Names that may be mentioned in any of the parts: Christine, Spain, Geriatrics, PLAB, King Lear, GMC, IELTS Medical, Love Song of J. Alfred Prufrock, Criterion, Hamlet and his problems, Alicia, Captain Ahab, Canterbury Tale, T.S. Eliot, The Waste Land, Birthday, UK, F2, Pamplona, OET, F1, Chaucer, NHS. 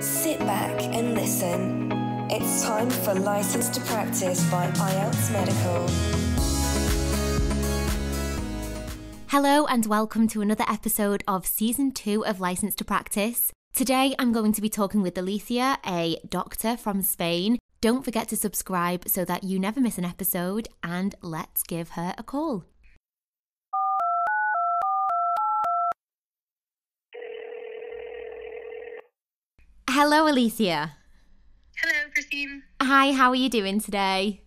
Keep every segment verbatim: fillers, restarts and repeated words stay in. Sit back and listen. It's time for License to Practice by I E L T S Medical. Hello and welcome to another episode of Season two of Licence to Practice. Today I'm going to be talking with Alicia, a doctor from Spain. Don't forget to subscribe so that you never miss an episode, and let's give her a call. Hello Alicia. Hello Christine. Hi, how are you doing today?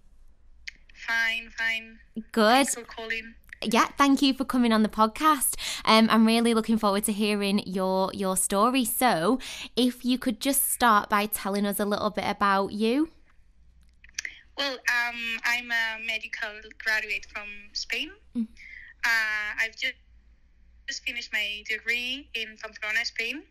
Fine, fine. Good. Thanks for calling. Yeah, thank you for coming on the podcast. Um, I'm really looking forward to hearing your your story. So if you could just start by telling us a little bit about you. Well, um, I'm a medical graduate from Spain. Mm. Uh, I've just, just finished my degree in Pamplona, Spain.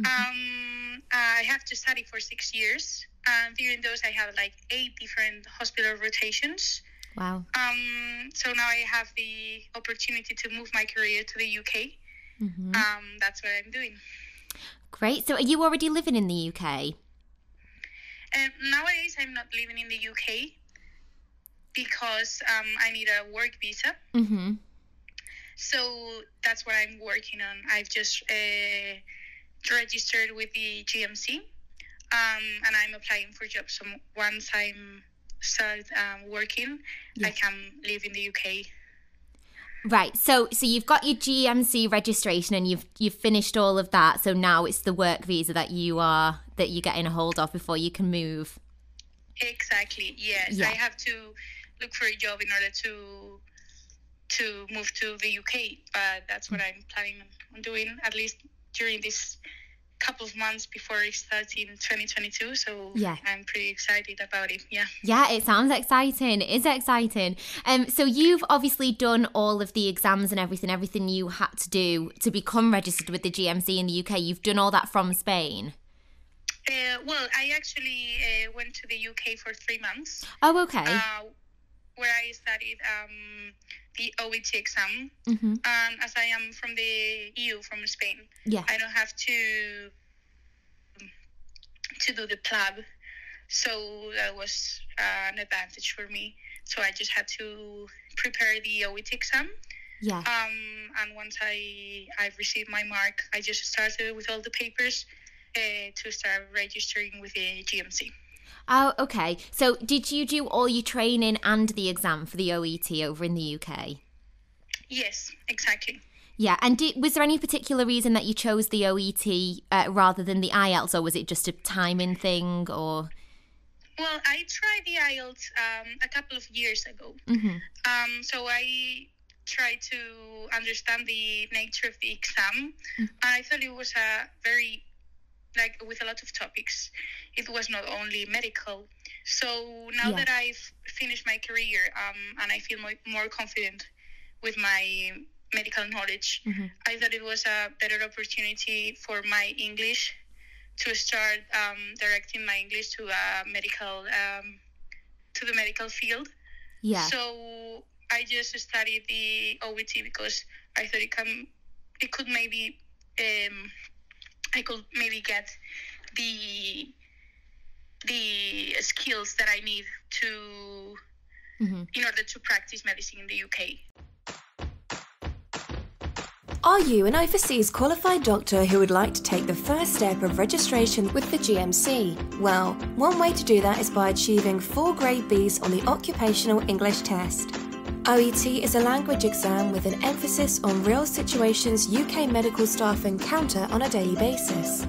Mm-hmm. Um, I have to study for six years. Uh, during those, I have like eight different hospital rotations. Wow. Um, so now I have the opportunity to move my career to the U K. Mm-hmm. Um, that's what I'm doing. Great. So are you already living in the U K? Um, nowadays, I'm not living in the U K because um, I need a work visa. Mm-hmm. So that's what I'm working on. I've just uh, registered with the G M C um, and I'm applying for jobs. So once I'm start um, working, yes, I can live in the U K. Right, so so you've got your G M C registration and you've you've finished all of that, so now it's the work visa that you are that you're getting a hold of before you can move. Exactly, yes. Yeah. I have to look for a job in order to to move to the U K, but that's what I'm planning on doing, at least during this couple of months before it starts in twenty twenty-two, so yeah, I'm pretty excited about it. Yeah, yeah, it sounds exciting. It is exciting. Um, so you've obviously done all of the exams and everything, everything you had to do to become registered with the G M C in the U K. You've done all that from Spain. Uh, well, I actually uh, went to the U K for three months. Oh, okay. Uh, where I studied um, the O E T exam. Mm-hmm. um, as I am from the E U, from Spain. Yeah. I don't have to to do the P L A B, so that was uh, an advantage for me. So I just had to prepare the O E T exam. Yeah. Um, and once I, I've received my mark, I just started with all the papers uh, to start registering with the G M C. Oh, okay. So did you do all your training and the exam for the O E T over in the U K? Yes, exactly. Yeah, and did, was there any particular reason that you chose the O E T uh, rather than the I E L T S, or was it just a timing thing, or...? Well, I tried the I E L T S um, a couple of years ago. Mm-hmm. Um, so I tried to understand the nature of the exam. Mm-hmm. And I thought it was a very... like with a lot of topics. It was not only medical. So now yeah. that I've finished my career um, and I feel more, more confident with my medical knowledge, mm-hmm, I thought it was a better opportunity for my English to start um, directing my English to a medical, um, to the medical field. Yeah. So I just studied the O E T because I thought it can, it could maybe... Um, I could maybe get the the skills that I need to, mm-hmm, in order to practice medicine in the U K. Are you an overseas qualified doctor who would like to take the first step of registration with the G M C? Well, one way to do that is by achieving four grade B's on the Occupational English Test. O E T is a language exam with an emphasis on real situations U K medical staff encounter on a daily basis.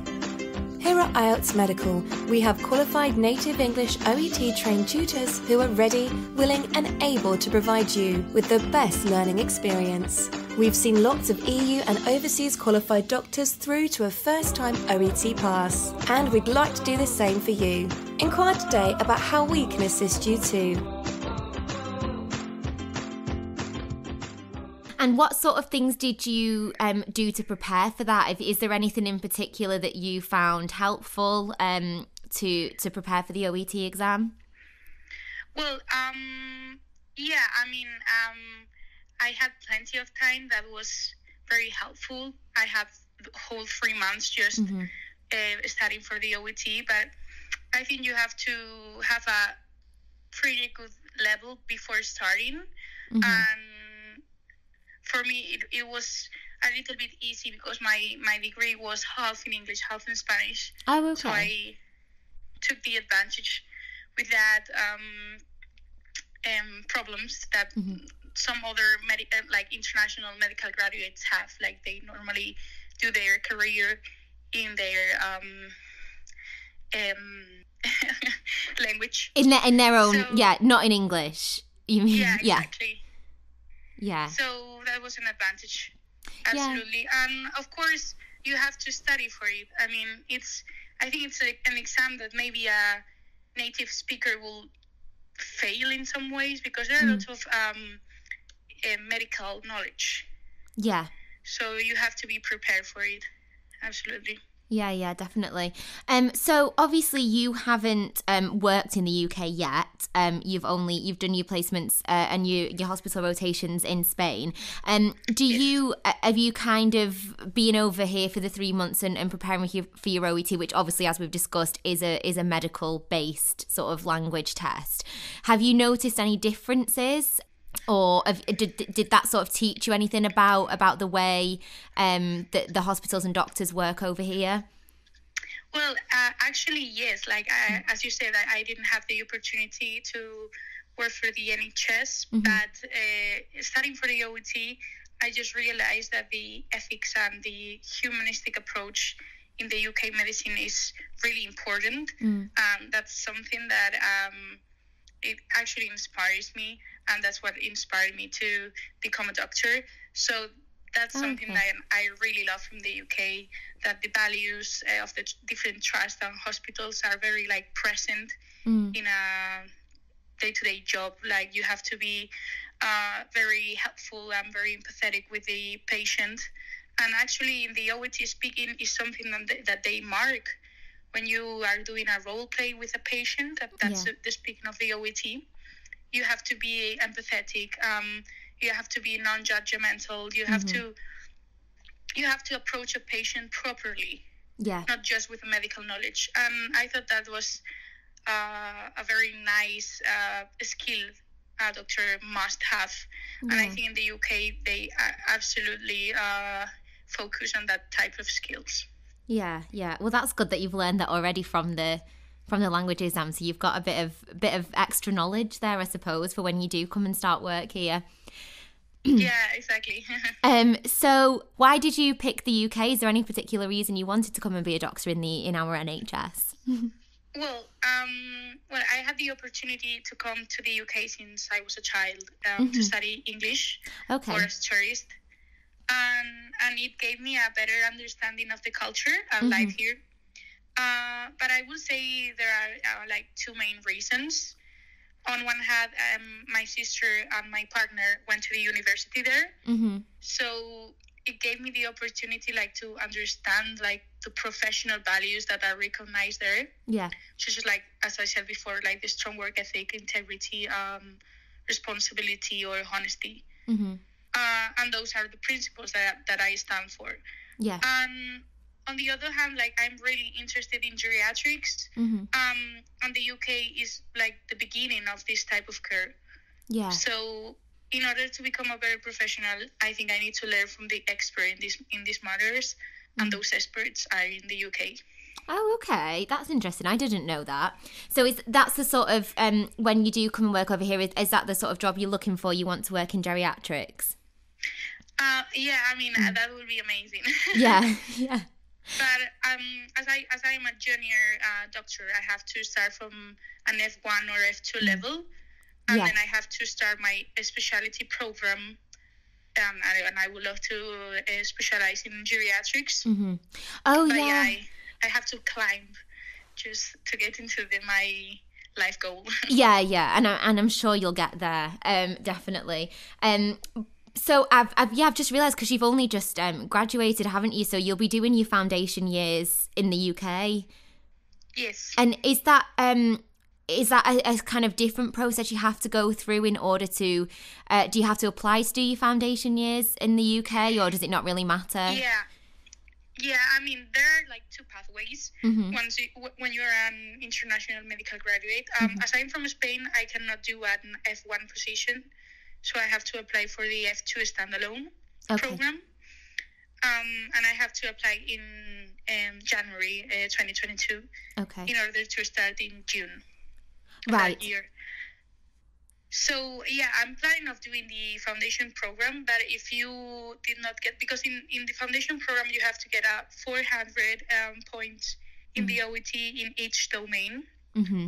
Here at I E L T S Medical, we have qualified native English O E T trained tutors who are ready, willing and able to provide you with the best learning experience. We've seen lots of E U and overseas qualified doctors through to a first-time O E T pass, and we'd like to do the same for you. Inquire today about how we can assist you too. And what sort of things did you um, do to prepare for that? Is there anything in particular that you found helpful um, to to prepare for the O E T exam? Well, um, yeah, I mean, um, I had plenty of time. That was very helpful. I had the whole three months just mm-hmm. uh, studying for the O E T, but I think you have to have a pretty good level before starting. Mm-hmm. And for me, it, it was a little bit easy because my, my degree was half in English, half in Spanish. Oh, okay. So I took the advantage with that um, um, problems that mm-hmm. some other med- like international medical graduates have. Like they normally do their career in their um, um, language. In their, in their own, so, yeah, not in English. You mean, yeah, exactly. Yeah. So that was an advantage. Absolutely. Yeah. And of course, you have to study for it. I mean, it's, I think it's a, an exam that maybe a native speaker will fail in some ways because there are mm. lots of um, uh, medical knowledge. Yeah. So you have to be prepared for it. Absolutely. Yeah, yeah, definitely. Um, so obviously you haven't um worked in the U K yet. Um, you've only you've done your placements uh, and your your hospital rotations in Spain. Um, do yes. you have you kind of been over here for the three months and, and preparing for your O E T, which obviously, as we've discussed, is a is a medical based sort of language test. Have you noticed any differences, or have, did did that sort of teach you anything about about the way um that the hospitals and doctors work over here? Well, uh, actually, yes. Like I, as you said, I, I didn't have the opportunity to work for the N H S, mm-hmm. but uh, studying for the O E T, I just realized that the ethics and the humanistic approach in the U K medicine is really important. Mm. Um, that's something that um, it actually inspires me. And that's what inspired me to become a doctor. So that's okay. something that I really love from the U K, that the values of the different trusts and hospitals are very like present mm. in a day-to-day job. Like you have to be uh, very helpful and very empathetic with the patient. And actually in the O E T speaking is something that they mark when you are doing a role play with a patient. That, that's yeah. the speaking of the O E T. You have to be empathetic. Um, you have to be non-judgmental. You have mm-hmm. to you have to approach a patient properly, yeah. not just with medical knowledge. Um, I thought that was uh, a very nice uh, skill a doctor must have, yeah. and I think in the U K they absolutely uh, focus on that type of skills. Yeah, yeah. Well, that's good that you've learned that already from the. From the language exam, so you've got a bit of bit of extra knowledge there, I suppose, for when you do come and start work here. Yeah, exactly. um. So, why did you pick the U K? Is there any particular reason you wanted to come and be a doctor in the in our N H S? well, um, well, I had the opportunity to come to the U K since I was a child um, mm-hmm. to study English okay. or as tourist, and and it gave me a better understanding of the culture and mm-hmm. life here. Uh, but I would say there are uh, like two main reasons. On one hand, um, my sister and my partner went to the university there, mm-hmm. so it gave me the opportunity like to understand like the professional values that are recognized there. Yeah, such as like as I said before, like the strong work ethic, integrity, um, responsibility, or honesty, mm-hmm. uh, and those are the principles that that I stand for. Yeah. Um, On the other hand, like I'm really interested in geriatrics, mm-hmm. um, and the U K is like the beginning of this type of care. Yeah. So in order to become a better professional, I think I need to learn from the expert in this in these matters, mm-hmm. and those experts are in the U K. Oh, okay, that's interesting. I didn't know that. So is that's the sort of um when you do come and work over here, is, is that the sort of job you're looking for? You want to work in geriatrics? Uh, yeah. I mean, mm. that would be amazing. Yeah. Yeah. But um, as I as I'm a junior uh, doctor, I have to start from an F one or F two level, and yeah. then I have to start my specialty program, um, and, and I would love to uh, specialize in geriatrics. Mm-hmm. Oh but yeah, yeah I, I have to climb just to get into the, my life goal. yeah, yeah, and I, and I'm sure you'll get there. Um, definitely. Um. So I've, I've yeah I've just realised because you've only just um, graduated, haven't you? So you'll be doing your foundation years in the U K. Yes. And is that um is that a, a kind of different process you have to go through in order to uh, do you have to apply to do your foundation years in the U K, or does it not really matter? Yeah, Yeah, I mean, there are like two pathways. Mm-hmm. Once you, w- when you're an international medical graduate, um, mm-hmm. aside from Spain, I cannot do an F one position, so I have to apply for the F two standalone okay. program, um, and I have to apply in um, January uh, twenty twenty-two okay. in order to start in June right. that year. So, yeah, I'm planning of doing the foundation program, but if you did not get... Because in, in the foundation program, you have to get a four hundred um, points in mm-hmm. the O E T in each domain. Mm-hmm.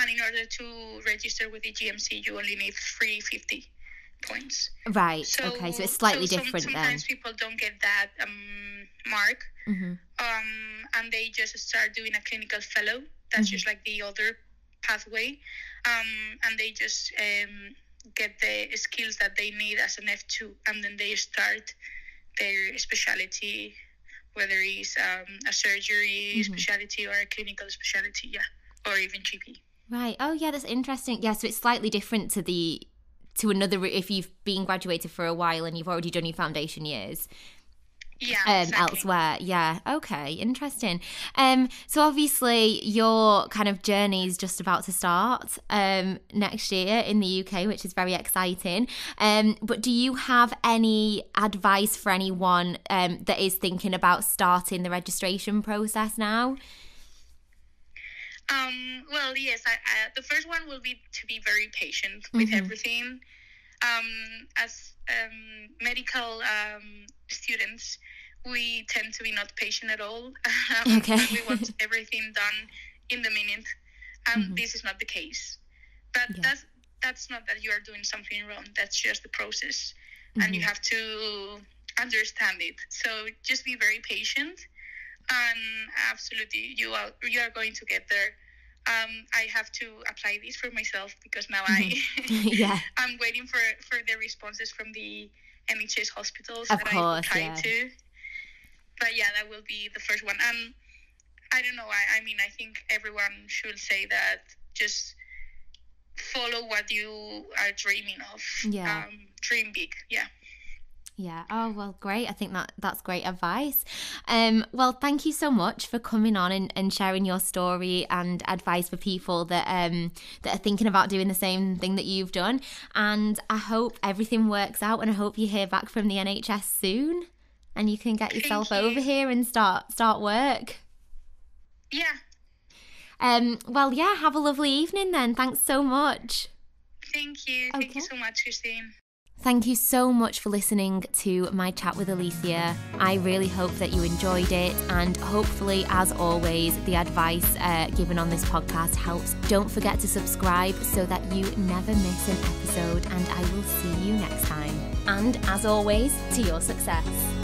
And in order to register with the G M C, you only need three hundred fifty points. Right, so, okay, so it's slightly so different some, sometimes then. Sometimes people don't get that um, mark, mm-hmm. um, and they just start doing a clinical fellow. That's mm-hmm. just like the other pathway. Um, and they just um, get the skills that they need as an F two, and then they start their specialty, whether it's um, a surgery mm-hmm. specialty or a clinical specialty, yeah, or even G P. Right. Oh, yeah, that's interesting. Yeah, so it's slightly different to the to another if you've been graduated for a while and you've already done your foundation years. Yeah, um, exactly. Elsewhere. Yeah. Okay. Interesting. Um. So obviously your kind of journey is just about to start um next year in the U K, which is very exciting. Um. But do you have any advice for anyone um that is thinking about starting the registration process now? Um. Well, yes. I, I, the first one will be to be very patient with mm-hmm. everything. Um, as um, medical um, students, we tend to be not patient at all. Um, okay. We want everything done in the minute, and mm-hmm. this is not the case. But yeah. that's that's not that you are doing something wrong. That's just the process, mm-hmm. and you have to understand it. So just be very patient, and absolutely, you are you are going to get there. Um, I have to apply this for myself because now I, yeah. I'm waiting for, for the responses from the N H S hospitals of that course, I applied yeah. to. But yeah, that will be the first one. Um, I don't know. I, I mean, I think everyone should say that just follow what you are dreaming of. Yeah. Um, dream big. Yeah. Yeah. Oh, well, great. I think that that's great advice. Um, well, thank you so much for coming on and, and sharing your story and advice for people that um that are thinking about doing the same thing that you've done. And I hope everything works out, and I hope you hear back from the N H S soon and you can get yourself thank you. Over here and start start work. Yeah. Um. Well, yeah, have a lovely evening then. Thanks so much. Thank you. Okay. Thank you so much, Christine. Thank you so much for listening to my chat with Alicia. I really hope that you enjoyed it, and hopefully, as always, the advice uh, given on this podcast helps. Don't forget to subscribe so that you never miss an episode, and I will see you next time. And as always, to your success.